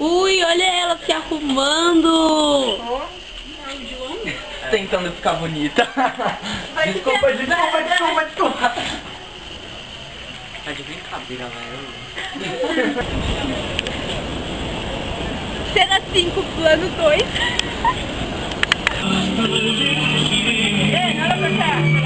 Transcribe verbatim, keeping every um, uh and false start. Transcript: Ui, olha ela se arrumando! Tentando ficar bonita. Vai desculpa, de desculpa, desculpa, desculpa. Tá de brincadeira, velho. Cena cinco, plano dois. É, nada pra cá.